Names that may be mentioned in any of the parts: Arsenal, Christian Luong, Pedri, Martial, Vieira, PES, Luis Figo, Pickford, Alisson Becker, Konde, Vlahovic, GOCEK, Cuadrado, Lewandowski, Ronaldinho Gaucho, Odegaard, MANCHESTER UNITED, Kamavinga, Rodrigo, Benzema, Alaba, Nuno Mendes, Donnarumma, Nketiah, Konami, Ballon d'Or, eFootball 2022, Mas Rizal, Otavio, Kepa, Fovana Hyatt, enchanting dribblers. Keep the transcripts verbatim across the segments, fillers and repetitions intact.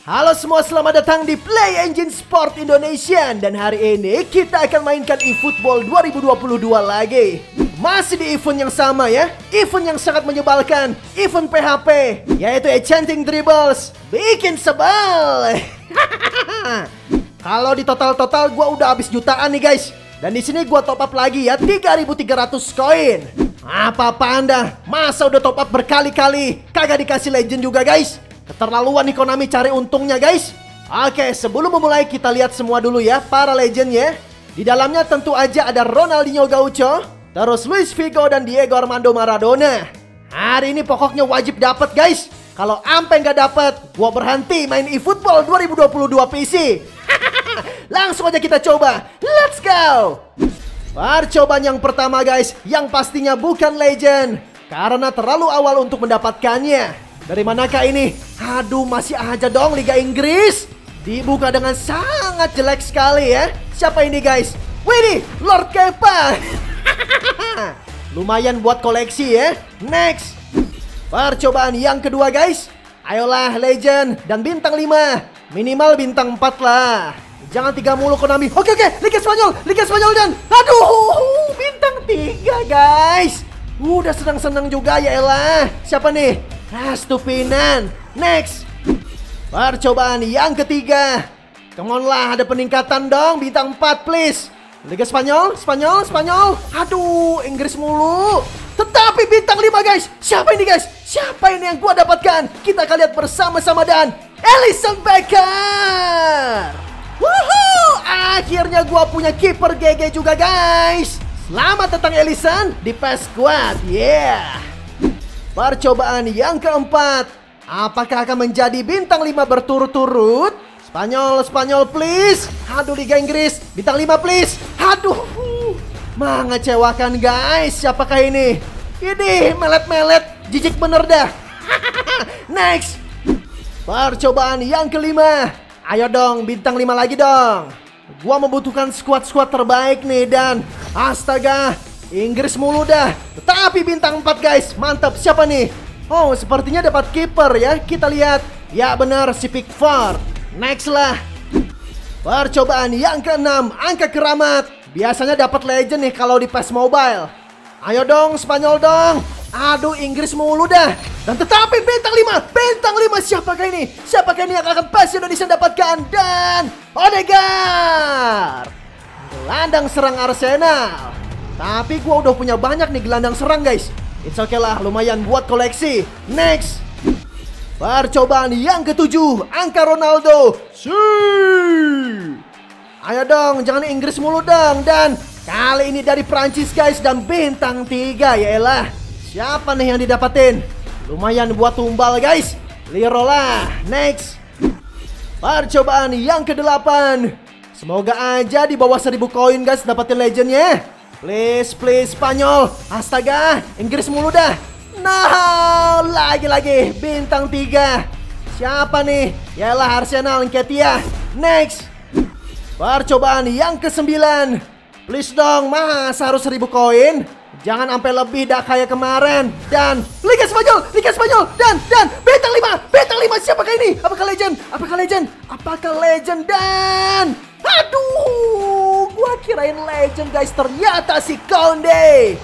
Halo semua, selamat datang di Play Engine Sport Indonesia. Dan hari ini kita akan mainkan eFootball dua ribu dua puluh dua lagi. Masih di event yang sama ya, event yang sangat menyebalkan, event P H P, yaitu enchanting dribbles, bikin sebel. Kalau di total-total gue udah habis jutaan nih guys. Dan di sini gue top up lagi ya, tiga ribu tiga ratus koin. Apa-apaan dah, masa udah top up berkali-kali kagak dikasih legend juga guys. Keterlaluan nih Konami cari untungnya guys. Oke, sebelum memulai kita lihat semua dulu ya para legendnya. Di dalamnya tentu aja ada Ronaldinho Gaucho, terus Luis Figo dan Diego Armando Maradona. Hari ini pokoknya wajib dapat guys. Kalau ampe nggak dapat, gua berhenti main eFootball dua ribu dua puluh dua P C. Langsung aja kita coba. Let's go. Percobaan yang pertama guys, yang pastinya bukan legend karena terlalu awal untuk mendapatkannya. Dari manakah ini? Aduh, masih aja dong Liga Inggris. Dibuka dengan sangat jelek sekali ya. Siapa ini guys? Wih, Lord Kepa. Lumayan buat koleksi ya. Next. Percobaan yang kedua guys. Ayolah legend dan bintang lima. Minimal bintang empat lah. Jangan tiga mulu Konami. Oke oke, Liga Spanyol, Liga Spanyol dan aduh, bintang tiga guys. Udah senang-senang juga ya elah. Siapa nih? Nah, stupinan. Next. Percobaan yang ketiga. Come on lah, ada peningkatan dong. Bintang empat please. Liga Spanyol, Spanyol, Spanyol. Aduh, Inggris mulu. Tetapi bintang lima guys. Siapa ini guys? Siapa ini yang gua dapatkan? Kita akan lihat bersama-sama dan Alisson Becker. Woohoo! Akhirnya gua punya kiper G G juga guys. Selamat datang Alisson di P E S Squad. Yeah. Percobaan yang keempat. Apakah akan menjadi bintang lima berturut-turut? Spanyol, Spanyol please. Aduh, Liga Inggris, bintang lima please. Aduh, mengecewakan guys. Siapakah ini? Ini melet-melet, jijik bener dah. Next. Percobaan yang kelima. Ayo dong, bintang lima lagi dong. Gua membutuhkan squad-squad terbaik nih. Dan astaga, Inggris mulu dah. Tetapi bintang empat guys. Mantap, siapa nih? Oh, sepertinya dapat kiper ya. Kita lihat. Ya benar, si Pickford. Next lah. Percobaan yang keenam, angka keramat. Biasanya dapat legend nih kalau di P E S Mobile. Ayo dong, Spanyol dong. Aduh, Inggris mulu dah. Dan tetapi bintang lima. Bintang lima siapakah ini? Siapakah ini yang akan P E S Indonesia dapatkan? Dan Odegaard. Gelandang serang Arsenal. Tapi gue udah punya banyak nih gelandang serang guys. It's okay lah, lumayan buat koleksi. Next. Percobaan yang ketujuh, angka Ronaldo. Sih. Ayo dong, jangan Inggris mulu dong. Dan kali ini dari Prancis guys. Dan bintang tiga, yaelah. Siapa nih yang didapatin? Lumayan buat tumbal guys. Liro lah. Next. Percobaan yang kedelapan. Semoga aja di bawah seribu koin guys dapatin legendnya. Please, please, Spanyol. Astaga, Inggris mulu dah. Nah, no, lagi-lagi bintang tiga. Siapa nih? Yalah, Arsenal, Nketiah. Next. Percobaan yang kesembilan. Please dong, mas harus seribu koin. Jangan sampai lebih dah kayak kemarin. Dan Liga Spanyol, Liga Spanyol. Dan, dan, bintang lima, bintang lima. Siapakah ini? Apakah legend? Apakah legend? Apakah legend? Dan aduh, gua kirain legend guys, ternyata si Konde.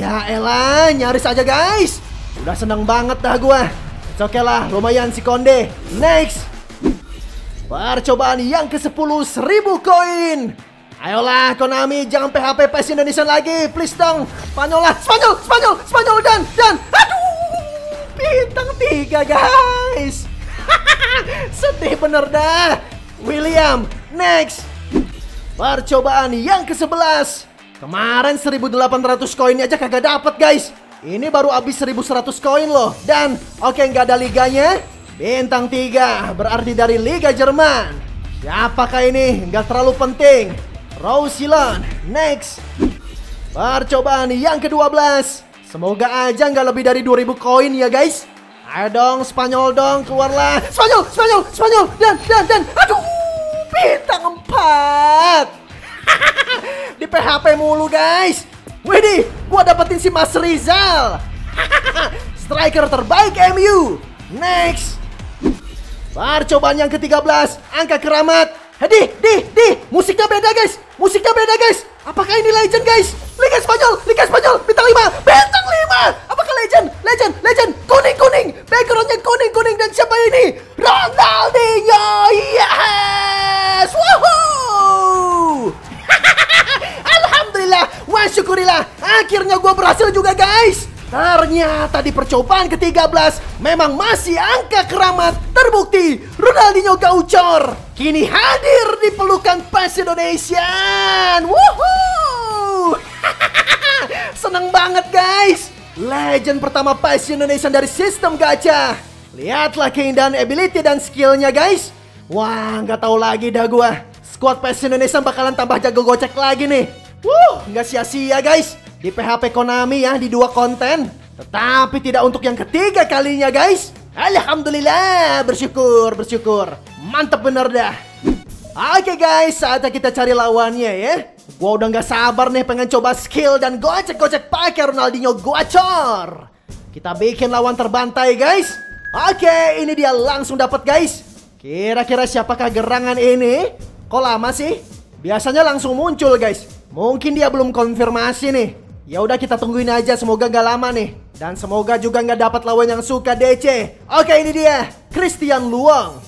Ya elah, nyaris aja guys. Udah seneng banget dah gua. Oke lah, lumayan si Konde. Next. Percobaan yang ke-sepuluh, seribu koin. Ayolah Konami, jangan P H P P E S Indonesia lagi. Please dong. Spanyol lah, Spanyol, Spanyol, Spanyol dan dan aduh, bintang tiga guys. Sedih bener dah. William, next. Percobaan yang ke-sebelas. Kemarin seribu delapan ratus koin aja kagak dapat guys. Ini baru habis seribu seratus koin loh. Dan oke, okay, nggak ada liganya. Bintang tiga, berarti dari Liga Jerman. Siapakah ini? Nggak terlalu penting. Rousilon. Next. Percobaan yang ke-dua belas. Semoga aja nggak lebih dari dua ribu koin ya guys. Ayo dong, Spanyol dong, keluarlah. Spanyol, Spanyol, Spanyol. Dan, dan, dan. Aduh, bintang empat. Di P H P mulu guys. Widih, gua dapetin si Mas Rizal. Striker terbaik M U. Next. Percobaan yang ke tiga belas, angka keramat. Di, di, di, musiknya beda guys, musiknya beda guys. Apakah ini legend guys? Liga Spanyol, Liga Spanyol, bintang lima, bintang lima. Apakah legend, legend, legend, kuning-kuning. Backgroundnya kuning-kuning dan siapa ini? Ronaldinho, yes, woohoo. Alhamdulillah, wasyukurillah, akhirnya gue berhasil juga guys. Ternyata di percobaan ke tiga belas memang masih angka keramat. Terbukti Ronaldinho Gaucho kini hadir di pelukan P E S Indonesia. Woohoo! Seneng banget guys. Legend pertama P E S Indonesia dari sistem gacha. Lihatlah keindahan ability dan skillnya guys. Wah, nggak tahu lagi dah gua. Squad P E S Indonesia bakalan tambah jago gocek lagi nih. Wuh, nggak sia-sia guys. Di P H P Konami ya, di dua konten. Tetapi tidak untuk yang ketiga kalinya guys. Alhamdulillah, bersyukur, bersyukur. Mantep bener dah. Oke guys, saatnya kita cari lawannya ya. Gua udah gak sabar nih pengen coba skill dan gocek-gocek pakai Ronaldinho Gaucho. Kita bikin lawan terbantai guys. Oke, ini dia langsung dapat guys. Kira-kira siapakah gerangan ini? Kok lama sih? Biasanya langsung muncul guys. Mungkin dia belum konfirmasi nih. Ya udah kita tungguin aja, semoga gak lama nih. Dan semoga juga gak dapat lawan yang suka D C. Oke, ini dia Christian Luong.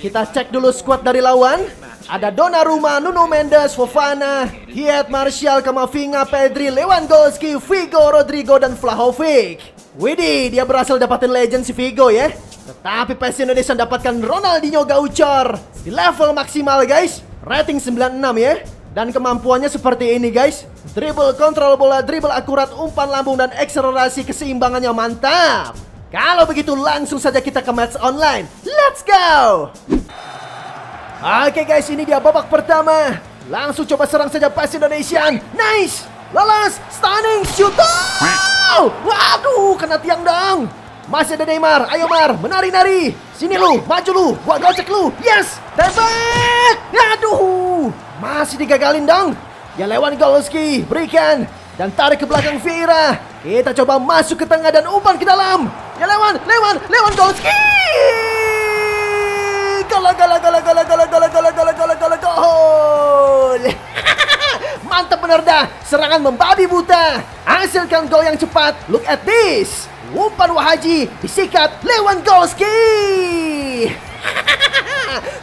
Kita cek dulu squad dari lawan. Ada Donnarumma, Nuno Mendes, Fovana Hyatt, Martial, Kamavinga, Pedri, Lewandowski, Figo, Rodrigo, dan Vlahovic. Widih, dia berhasil dapatin legend si Figo ya. Tetapi P E S Indonesia dapatkan Ronaldinho Gaucho di level maksimal guys. Rating sembilan puluh enam ya. Dan kemampuannya seperti ini guys. Dribble, kontrol bola, dribble akurat, umpan lambung, dan akselerasi. Keseimbangannya mantap. Kalau begitu langsung saja kita ke match online. Let's go. Oke guys, ini dia babak pertama. Langsung coba serang saja P E S Indonesia. Nice, lolos, stunning, shoot. Waduh, kena tiang dong. Masih ada Neymar, ayo Mar, menari-nari. Sini lu, maju lu, gua gocek lu. Yes, tembak. Aduh, masih digagalin dong. Ya, Lewandowski berikan dan tarik ke belakang Vieira. Kita coba masuk ke tengah dan umpan ke dalam. Ya, Lewan, Lewan, Lewandowski. Gol, gol, gol, gol, gol, gol, gol, gol, gol, gol, gol. Mantap bener dah. Serangan membabi buta. Hasilkan gol yang cepat. Look at this. Umpan Wahaji disikat Lewandowski.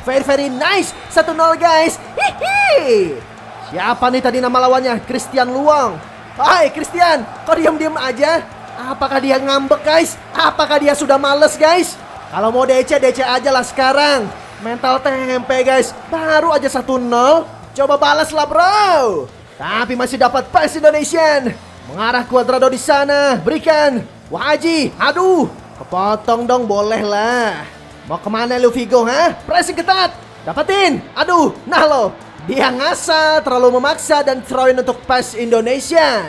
Very very nice. satu nol guys. Hihi. Siapa nih tadi nama lawannya? Christian Luong. Hai Christian, kok diam-diam aja? Apakah dia ngambek guys? Apakah dia sudah males guys? Kalau mau D C, D C aja lah sekarang. Mental tempe guys. Baru aja satu nol. Coba balas lah bro. Tapi masih dapat P E S Indonesia. Mengarah Cuadrado di sana. Berikan Wahaji. Aduh, kepotong dong, boleh lah. Mau kemana lu Figo, ha? Pressing ketat. Dapatin. Aduh, nah lo. Dia ngasal, terlalu memaksa dan throw-in untuk P E S Indonesia.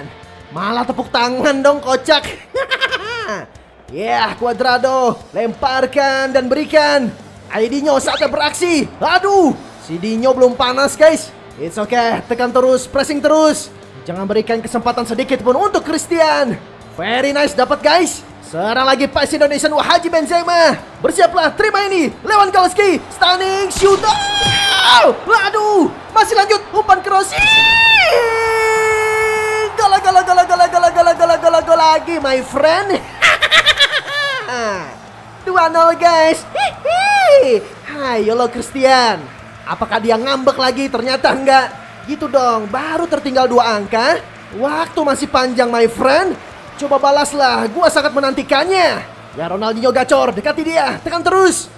Malah tepuk tangan dong, kocak. Yeah, Cuadrado. Lemparkan dan berikan. Aidinho saatnya beraksi. Aduh, si Dinho belum panas, guys. It's okay. Tekan terus, pressing terus. Jangan berikan kesempatan sedikit pun untuk Christian. Very nice, dapat guys. Serang lagi P E S Indonesia, Wahaji Benzema. Bersiaplah, terima ini. Lewandowski, stunning, shoot. Waduh, masih lanjut. Umpan crossing. Gol, gol, gol, gol, gol, gol, gol, gol, gol lagi, my friend. dua nol guys. Hihi. Hayo lo Christian. Apakah dia ngambek lagi? Ternyata enggak. Gitu dong, baru tertinggal dua angka. Waktu masih panjang, my friend. Coba balaslah, gua sangat menantikannya. Ya, Ronaldinho Gaucho, dekati dia, tekan terus.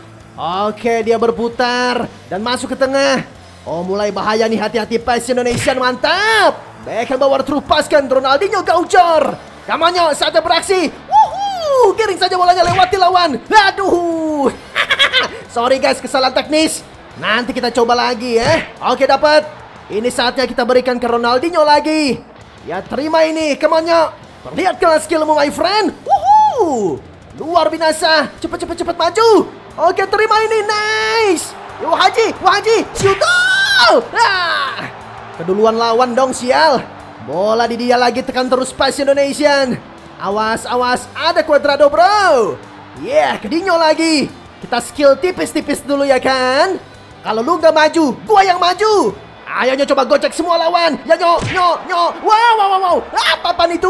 Oke, dia berputar dan masuk ke tengah. Oh, mulai bahaya nih, hati-hati P E S Indonesia, mantap. Becker bawa terupaskan Ronaldinho Gaucho. Kamanyo, saatnya beraksi. Wuhuu, giring saja bolanya lewati lawan. Aduh. Sorry guys, kesalahan teknis. Nanti kita coba lagi ya. Oke, dapat. Ini saatnya kita berikan ke Ronaldinho lagi. Ya, terima ini, Kamanyo. Perlihatkan skillmu my friend. Wuhuu, luar binasa. Cepet cepet cepet maju. Oke, terima ini, nice. Wahaji, Wahaji, shoot. Ah, keduluan lawan dong, sial. Bola di dia lagi, tekan terus P E S Indonesia. Awas awas, ada Cuadrado bro. Yeah, kedinyo lagi. Kita skill tipis-tipis dulu ya kan. Kalau lu nggak maju, gua yang maju. Ayo nyo, coba gocek semua lawan. Ya nyo, nyo, nyo. Wow, wow, wow, wow. Apaan itu?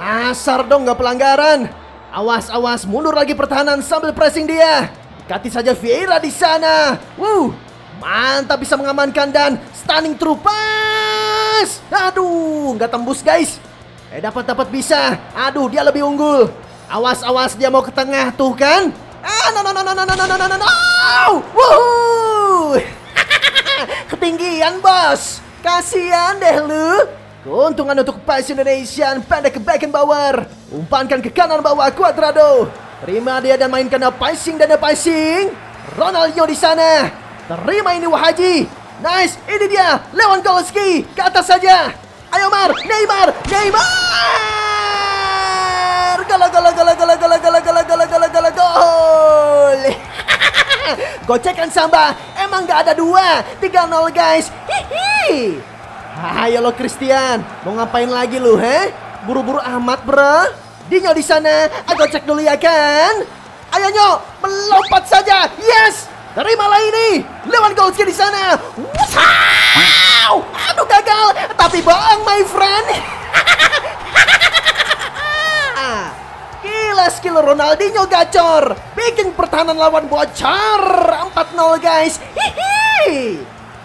Asar dong, nggak pelanggaran. Awas, awas. Mundur lagi pertahanan sambil pressing dia. Kati saja Vieira di sana. Wow, mantap, bisa mengamankan dan stunning through pass. Aduh, nggak tembus guys. Eh, dapat, dapat, bisa. Aduh, dia lebih unggul. Awas, awas, dia mau ke tengah tuh kan. Ah, no, no, no, no, no, no, no, no, no. Wuhuu. Ketinggian, bos. Kasihan deh lu. Keuntungan untuk P E S Indonesia. Pendek ke back and power. Umpankan ke kanan bawah Cuadrado. Terima dia dan mainkan passing dan passing. Ronaldinho di sana. Terima ini Wahaji. Nice, ini dia. Lewandowski ke atas saja. Ayo Mar, Neymar, Neymar. Gol, gol, gol, gol, gol, gol, gol, gol, gol, gol. Gocekan Samba, emang gak ada dua. Tiga nol guys. Hihi. Ayo lo Christian, mau ngapain lagi lu, he? Buru-buru amat bro. Dinyo di sana, aku cek dulu ya kan. Ayo nyo, melompat saja. Yes, terimalah ini. Lewandowski di sana. Wow, aduh gagal. Tapi bohong my friend. Gila skill Ronaldinho gacor, bikin pertahanan lawan bocor. Empat nol guys. Hihi.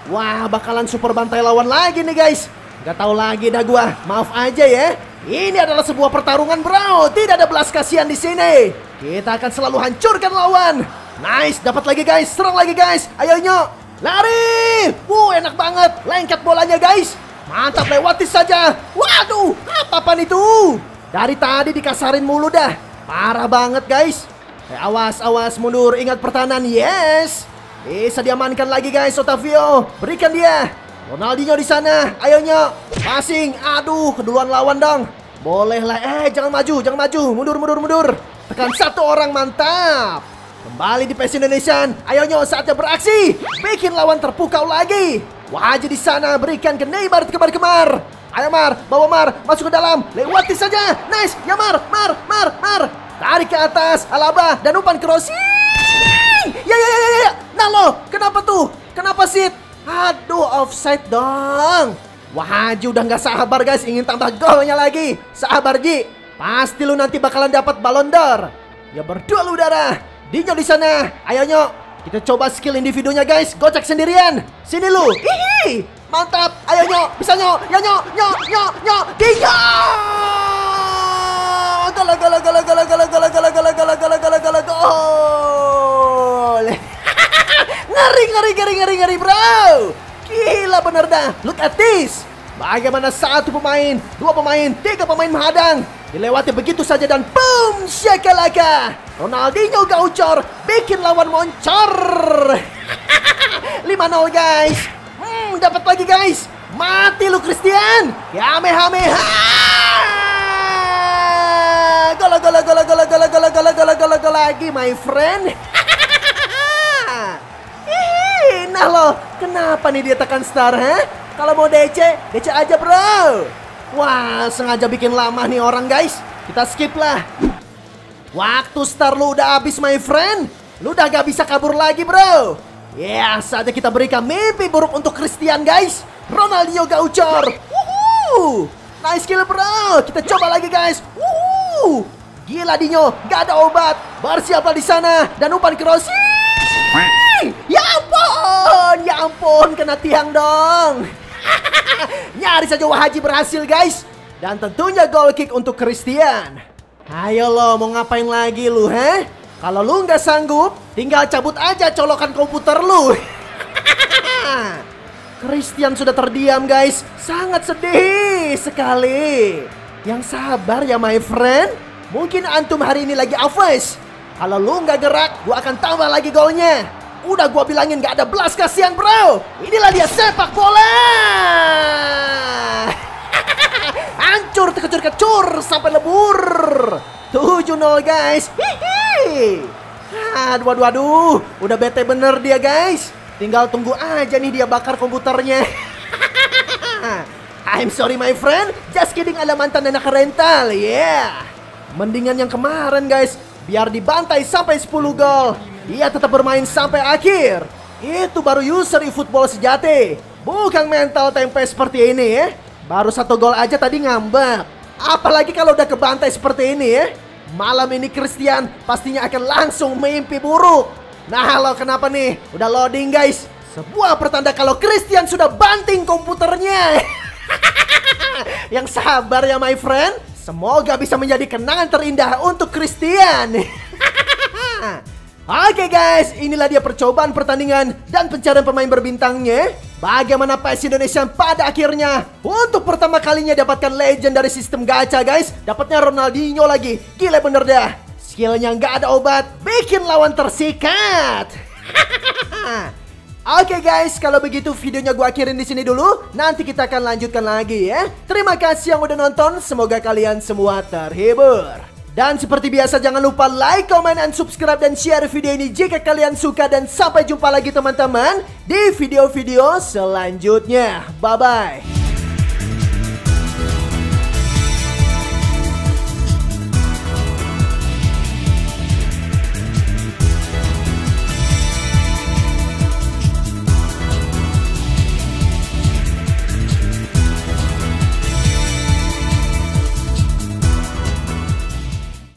Wah, bakalan super bantai lawan lagi nih guys. Gak tahu lagi dah gua. Maaf aja ya. Ini adalah sebuah pertarungan bro. Tidak ada belas kasihan di sini. Kita akan selalu hancurkan lawan. Nice, dapat lagi guys. Serang lagi guys. Ayo nyok, lari. Wuh, enak banget. Lengket bolanya guys. Mantap, lewati saja. Waduh, apa-apaan itu? Dari tadi dikasarin mulu dah. Parah banget guys. Eh, awas, awas, mundur. Ingat pertahanan. Yes. Bisa diamankan lagi guys. Otavio, berikan dia. Ronaldinho di sana. Ayo nyok. Passing. Aduh, keduluan lawan dong. Bolehlah. Eh, jangan maju, jangan maju. Mundur, mundur, mundur. Tekan satu orang, mantap. Kembali di P E S Indonesia. Ayo nyok, saatnya beraksi. Bikin lawan terpukau lagi. Wajah di sana, berikan ke Neymar kemar-kemar. Ayo Mar, bawa Mar, masuk ke dalam. Lewati saja, nice, ya Mar, Mar, Mar, Mar. Tarik ke atas, Alaba, dan umpan crossing. Ya, ya, ya, ya, nah lo, kenapa tuh? Kenapa sih? Aduh, offside dong. Wahaji udah gak sabar guys, ingin tambah golnya lagi. Sabar Ji, pasti lu nanti bakalan dapat Ballon d'Or. Ya berdua lu darah, Dinyo di sana. Ayo nyok, kita coba skill individunya guys. Gocek sendirian, sini lu. Hihi. Mantap, ayo nyok, bisa nyok, ya nyok, nyok, nyok, nyok, Dinyo! Gol, gol, gol, gol, gol, gol, gol, gol, gol, gol, gol, gol. Ngeri, ngeri, ngeri, ngeri, ngeri, bro. Gila bener dah, look at this. Bagaimana satu pemain, dua pemain, tiga pemain menghadang. Dilewati begitu saja dan boom, syakalaka. Ronaldinho gaucor, bikin lawan moncor. lima nol guys. Dapat lagi guys. Mati lu Christian. Kamehameha. Gol, gol, gol, gol, gol, gol, gol, gol, gol, gol lagi my friend. Nah lo, kenapa nih dia tekan star, ha? Kalau mau D C, D C aja bro. Wah, sengaja bikin lama nih orang guys. Kita skip lah. Waktu star lu udah habis my friend. Lu udah gak bisa kabur lagi bro. Ya, yeah, saatnya kita berikan mimpi buruk untuk Christian guys. Ronaldinho gaucor. Wuhuu. Nice kill bro. Kita coba lagi guys. Wuhuu. Gila Dinyo, gak ada obat. Bersiaplah di sana dan umpan crossing. Ya ampun, ya ampun, kena tiang dong. Nyaris saja Wahaji berhasil guys. Dan tentunya goal kick untuk Christian. Ayo lo, mau ngapain lagi lu, he? Kalau lu nggak sanggup, tinggal cabut aja colokan komputer lu. Christian sudah terdiam guys. Sangat sedih sekali. Yang sabar ya my friend. Mungkin antum hari ini lagi aves. Kalau lu nggak gerak, gua akan tambah lagi golnya. Udah gua bilangin nggak ada belas kasihan bro. Inilah dia sepak bola. Hancur, kecur-kecur sampai lebur. tujuh nol guys. Hihi. Aduh, aduh, aduh. Udah bete bener dia guys. Tinggal tunggu aja nih dia bakar komputernya. I'm sorry my friend, just kidding ala mantan anak rental. Yeah. Mendingan yang kemarin guys. Biar dibantai sampai sepuluh gol. Dia tetap bermain sampai akhir. Itu baru user eFootball sejati. Bukan mental tempe seperti ini ya. Baru satu gol aja tadi ngambek. Apalagi kalau udah kebantai seperti ini ya. Malam ini Christian pastinya akan langsung mimpi buruk. Nah lo kenapa nih? Udah loading guys. Sebuah pertanda kalau Christian sudah banting komputernya. Yang sabar ya my friend. Semoga bisa menjadi kenangan terindah untuk Christian. Oke okay guys, inilah dia percobaan pertandingan dan pencarian pemain berbintangnya. Bagaimana P E S Indonesia pada akhirnya untuk pertama kalinya dapatkan legend dari sistem gacha guys. Dapatnya Ronaldinho lagi, gila bener dah. Skillnya nggak ada obat, bikin lawan tersikat. Oke okay guys, kalau begitu videonya gue akhirin di sini dulu. Nanti kita akan lanjutkan lagi ya. Terima kasih yang udah nonton, semoga kalian semua terhibur. Dan seperti biasa jangan lupa like, comment, and subscribe dan share video ini jika kalian suka. Dan sampai jumpa lagi teman-teman di video-video selanjutnya. Bye-bye.